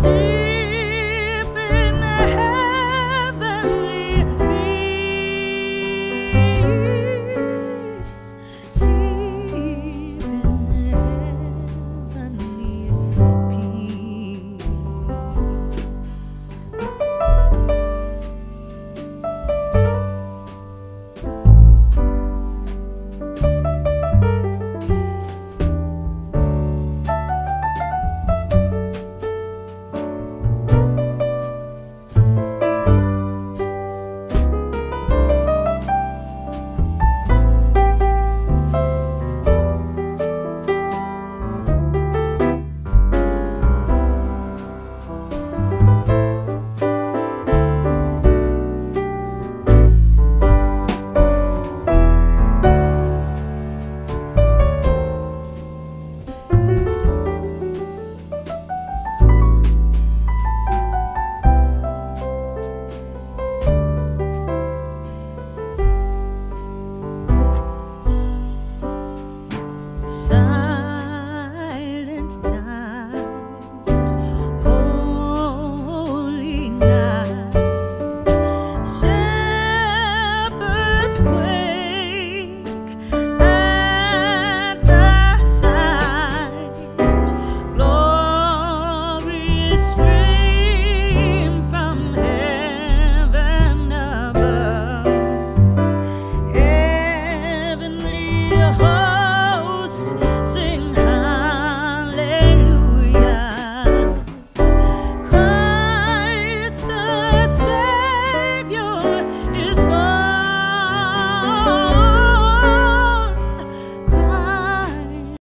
stay.